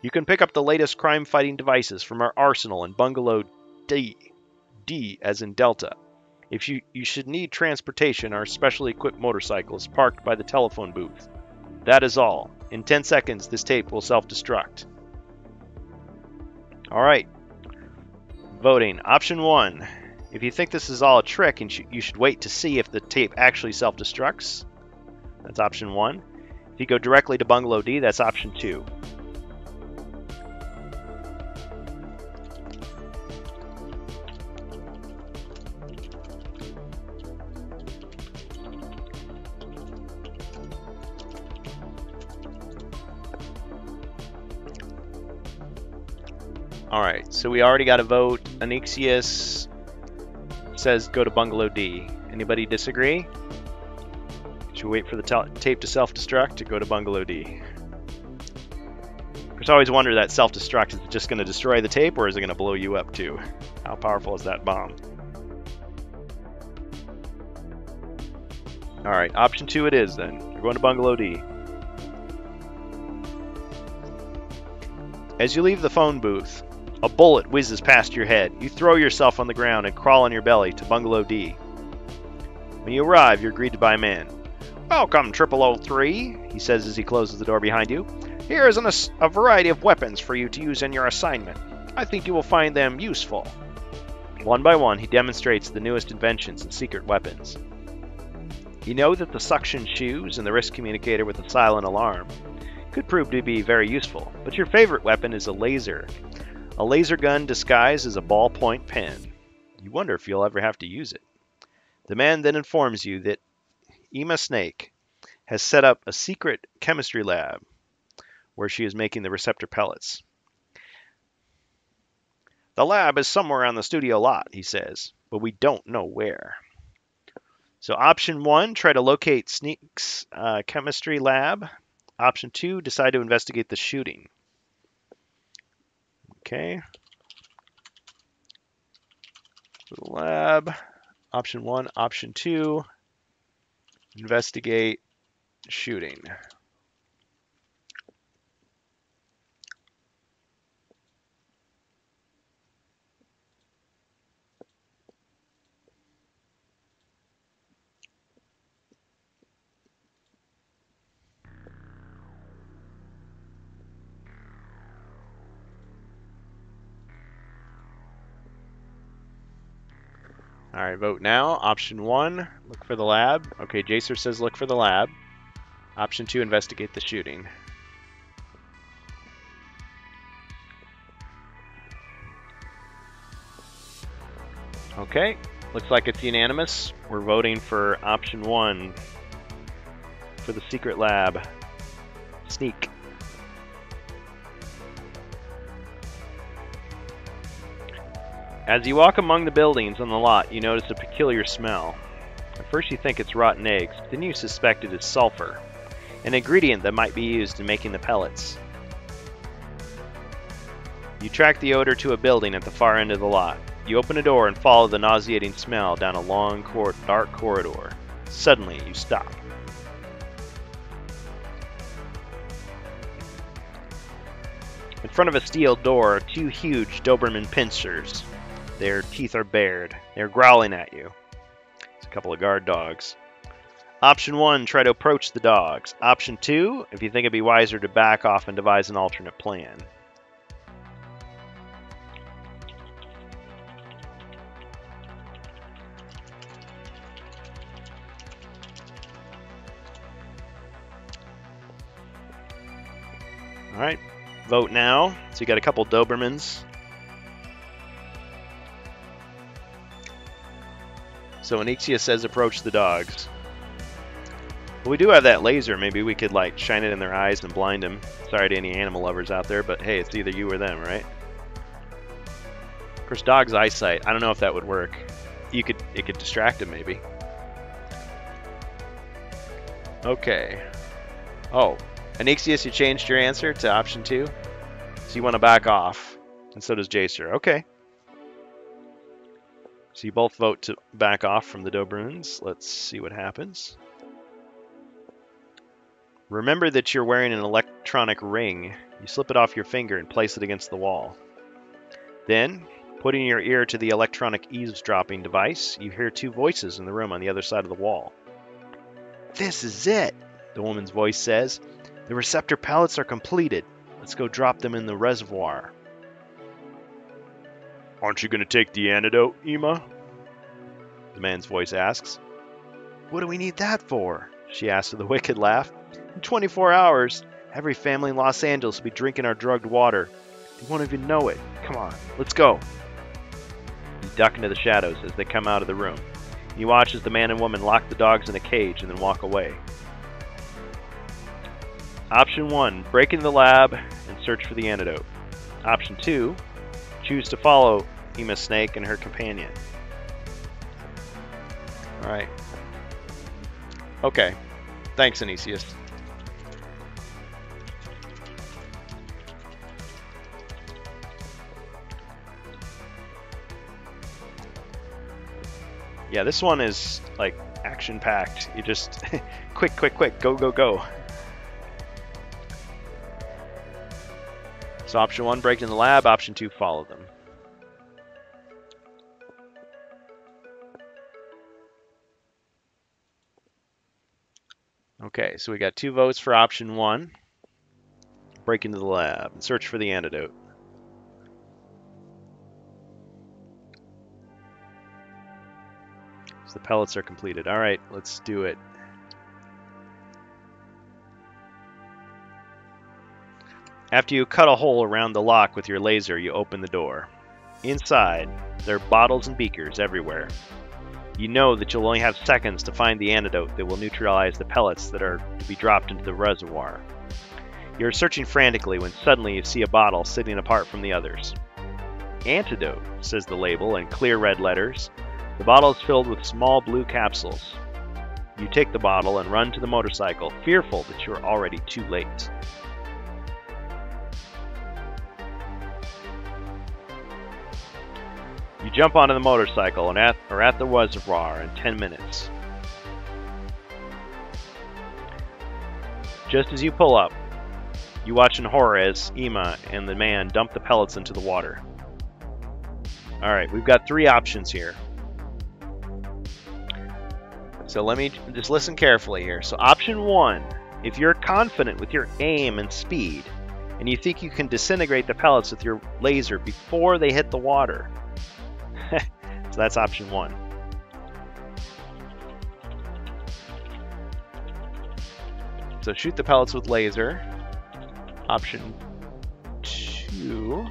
You can pick up the latest crime-fighting devices from our arsenal in Bungalow D, D as in Delta. If you, you should need transportation, our specially equipped motorcycle is parked by the telephone booth. That is all. In ten seconds, this tape will self-destruct." All right. Voting. Option one. If you think this is all a trick and sh you should wait to see if the tape actually self-destructs, that's option one. If you go directly to Bungalow D, that's option two. Alright, so we already got a vote. Anixius says go to Bungalow D. Anybody disagree? Should we wait for the tape to self-destruct to go to Bungalow D? There's always wonder that self-destruct, is it just going to destroy the tape or is it going to blow you up too? How powerful is that bomb? Alright, option two it is then. We're going to Bungalow D. As you leave the phone booth, a bullet whizzes past your head. You throw yourself on the ground and crawl on your belly to Bungalow D. When you arrive, you're greeted by a man. "Welcome, triple oh three, he says as he closes the door behind you. "Here is an ass a variety of weapons for you to use in your assignment. I think you will find them useful." One by one, he demonstrates the newest inventions and secret weapons. You know that the suction shoes and the wrist communicator with a silent alarm could prove to be very useful, but your favorite weapon is a laser. A laser gun disguised as a ballpoint pen. You wonder if you'll ever have to use it. The man then informs you that Ema Snake has set up a secret chemistry lab where she is making the receptor pellets. "The lab is somewhere on the studio lot," he says, "but we don't know where." So option one, try to locate Snake's uh, chemistry lab. Option two, decide to investigate the shooting. Okay. Lab. Option one. Option two. Investigate shooting. All right, vote now. Option one, look for the lab. Okay, Jacer says look for the lab. Option two, investigate the shooting. Okay, looks like it's unanimous. We're voting for option one for the secret lab. Sneak. As you walk among the buildings on the lot, you notice a peculiar smell. At first you think it's rotten eggs, but then you suspect it is sulfur, an ingredient that might be used in making the pellets. You track the odor to a building at the far end of the lot. You open a door and follow the nauseating smell down a long, cor- dark corridor. Suddenly, you stop. In front of a steel door are two huge Doberman pincers. Their teeth are bared. They're growling at you. It's a couple of guard dogs. Option one, try to approach the dogs. Option two, if you think it'd be wiser to back off and devise an alternate plan. All right, vote now. So you got a couple Dobermans. So Anixius says approach the dogs. Well, we do have that laser. Maybe we could like shine it in their eyes and blind them. Sorry to any animal lovers out there, but hey, it's either you or them, right? Of course, dogs' eyesight. I don't know if that would work. You could, it could distract them maybe. Okay. Oh. Anixius, you changed your answer to option two, so you want to back off, and so does Jacer. Okay. So you both vote to back off from the Dobermans. Let's see what happens. Remember that you're wearing an electronic ring. You slip it off your finger and place it against the wall. Then, putting your ear to the electronic eavesdropping device, you hear two voices in the room on the other side of the wall. "This is it," the woman's voice says. "The receptor pellets are completed. Let's go drop them in the reservoir." "Aren't you going to take the antidote, Ema?" the man's voice asks. "What do we need that for?" she asks with a wicked laugh. "In twenty-four hours, every family in Los Angeles will be drinking our drugged water. They won't even know it. Come on, let's go." You duck into the shadows as they come out of the room. You watch as the man and woman lock the dogs in a cage and then walk away. Option one, break into the lab and search for the antidote. Option two, choose to follow Ema Snake and her companion. All right. Okay. Thanks, Anixius. Yeah, this one is like action-packed. You just quick, quick, quick, go, go, go. So option one, break in the lab. Option two, follow them. Okay, so we got two votes for option one. Break into the lab and search for the antidote. So the pellets are completed. All right, let's do it. After you cut a hole around the lock with your laser, you open the door. Inside, there are bottles and beakers everywhere. You know that you'll only have seconds to find the antidote that will neutralize the pellets that are to be dropped into the reservoir. You're searching frantically when suddenly you see a bottle sitting apart from the others. "Antidote," says the label in clear red letters. The bottle is filled with small blue capsules. You take the bottle and run to the motorcycle, fearful that you're already too late. You jump onto the motorcycle and at, are at the reservoir in ten minutes. Just as you pull up, you watch in horror as Ema and the man dump the pellets into the water. Alright, we've got three options here. So let me just listen carefully here. So option one, if you're confident with your aim and speed, and you think you can disintegrate the pellets with your laser before they hit the water, so that's option one. So shoot the pellets with laser. Option two.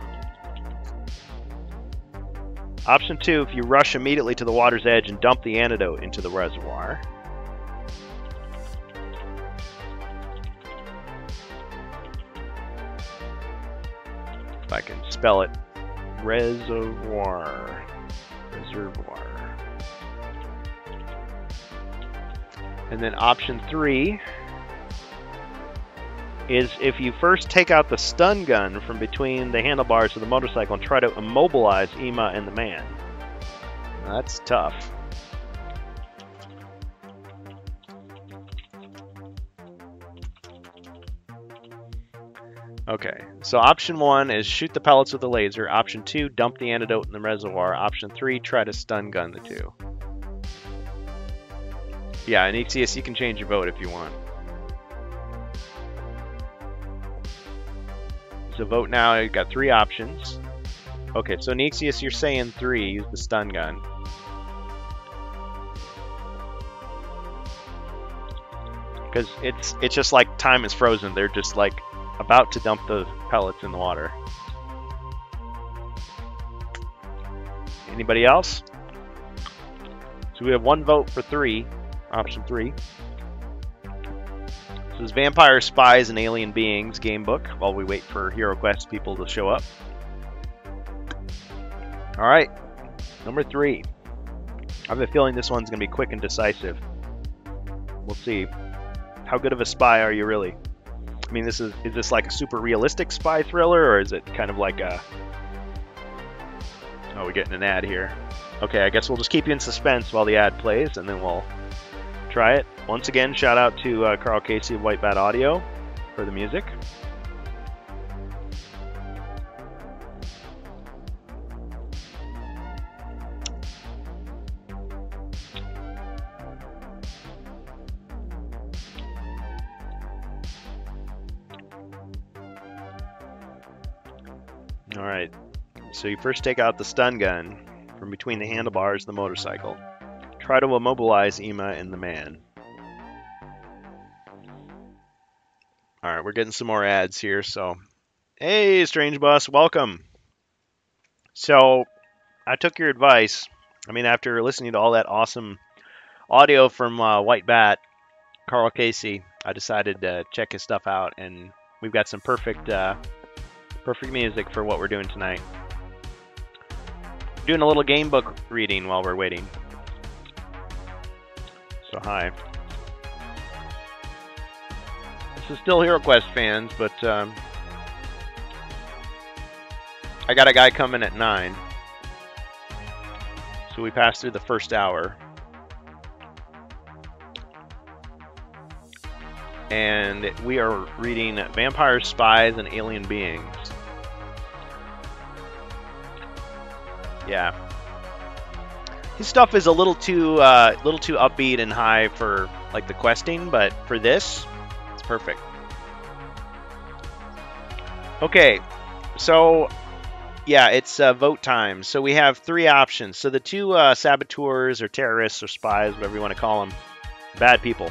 Option two, if you rush immediately to the water's edge and dump the antidote into the reservoir. If I can spell it. Reservoir. Reservoir. And then option three is if you first take out the stun gun from between the handlebars of the motorcycle and try to immobilize Ema and the man. That's tough. Okay, so option one is shoot the pellets with a laser. Option two, dump the antidote in the reservoir. Option three, try to stun gun the two. Yeah, and Anixius, you can change your vote if you want. So vote now, you've got three options. Okay, so Anixius, you're saying three, use the stun gun. Because it's, it's just like time is frozen. They're just like about to dump the pellets in the water. Anybody else? So we have one vote for three, option three. This is Vampire Spies and Alien Beings game book while we wait for HeroQuest people to show up. All right, number three. I have a feeling this one's gonna be quick and decisive. We'll see. How good of a spy are you really? I mean, this is, is this like a super realistic spy thriller, or is it kind of like a... Oh, we're getting an ad here. Okay, I guess we'll just keep you in suspense while the ad plays, and then we'll try it. Once again, shout out to uh, Carl Casey of White Bat Audio for the music. Alright, so you first take out the stun gun from between the handlebars of the motorcycle. Try to immobilize Ema and the man. Alright, we're getting some more ads here, so... Hey, Strangebus, welcome! So, I took your advice. I mean, after listening to all that awesome audio from uh, White Bat, Carl Casey, I decided to check his stuff out, and we've got some perfect... Uh, Perfect music for what we're doing tonight. We're doing a little game book reading while we're waiting. So, hi. This is still HeroQuest fans, but um, I got a guy coming at nine. So we passed through the first hour. And we are reading Vampire Spies and Alien Beings. Yeah. His stuff is a little too uh, little too upbeat and high for like the questing, but for this, it's perfect. Okay, so yeah, it's uh, vote time. So we have three options. So the two uh, saboteurs or terrorists or spies, whatever you want to call them, bad people.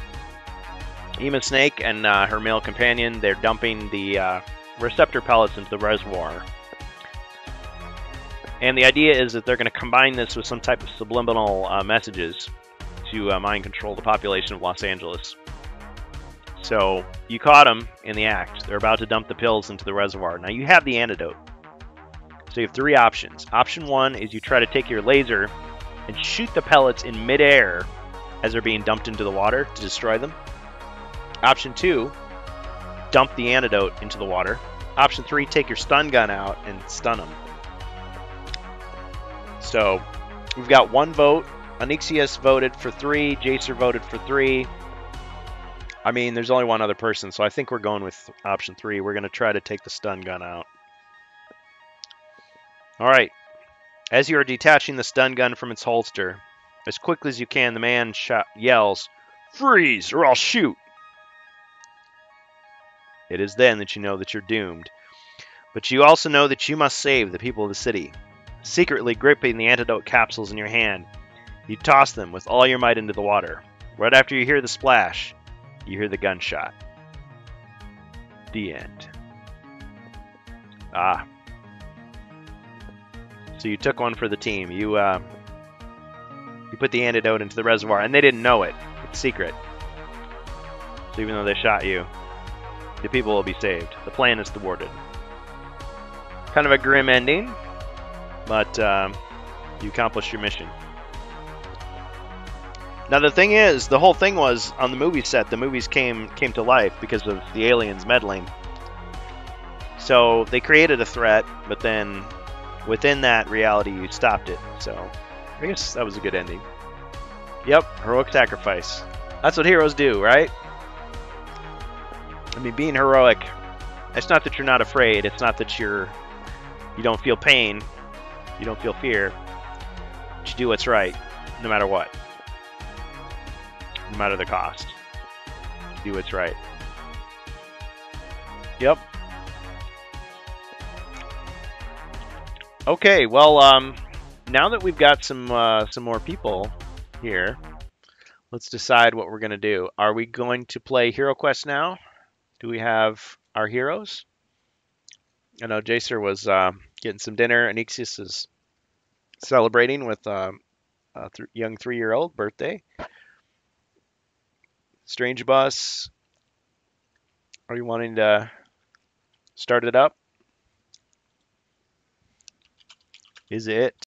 Ema Snake and uh, her male companion, they're dumping the uh, receptor pellets into the reservoir. And the idea is that they're going to combine this with some type of subliminal uh, messages to uh, mind control the population of Los Angeles. So you caught them in the act. They're about to dump the pills into the reservoir. Now you have the antidote. So you have three options. Option one is you try to take your laser and shoot the pellets in midair as they're being dumped into the water to destroy them. Option two, dump the antidote into the water. Option three, take your stun gun out and stun them. So we've got one vote. Anixius voted for three. Jacer voted for three. I mean, there's only one other person, so I think we're going with option three. We're going to try to take the stun gun out. All right. As you are detaching the stun gun from its holster, as quickly as you can, the man yells, "Freeze, or I'll shoot!" It is then that you know that you're doomed. But you also know that you must save the people of the city. Secretly gripping the antidote capsules in your hand, you toss them with all your might into the water. Right after you hear the splash, you hear the gunshot. The end. Ah. So you took one for the team. You, uh, you put the antidote into the reservoir, and they didn't know it. It's secret. So even though they shot you, the people will be saved. The plan is thwarted. Kind of a grim ending, but um, you accomplished your mission. Now the thing is, the whole thing was, on the movie set, the movies came came to life because of the aliens meddling. So they created a threat, but then within that reality, you stopped it. So I guess that was a good ending. Yep, heroic sacrifice. That's what heroes do, right? I mean, being heroic, it's not that you're not afraid. It's not that you're, you don't feel pain. You don't feel fear. But you do what's right, no matter what. No matter the cost. Do what's right. Yep. Okay, well, um, now that we've got some uh, some more people here, let's decide what we're going to do. Are we going to play HeroQuest now? Do we have our heroes? I know Jacer was uh, getting some dinner. Anixius is celebrating with um, a th young three-year-old birthday. Strangebus, are you wanting to start it up? Is it?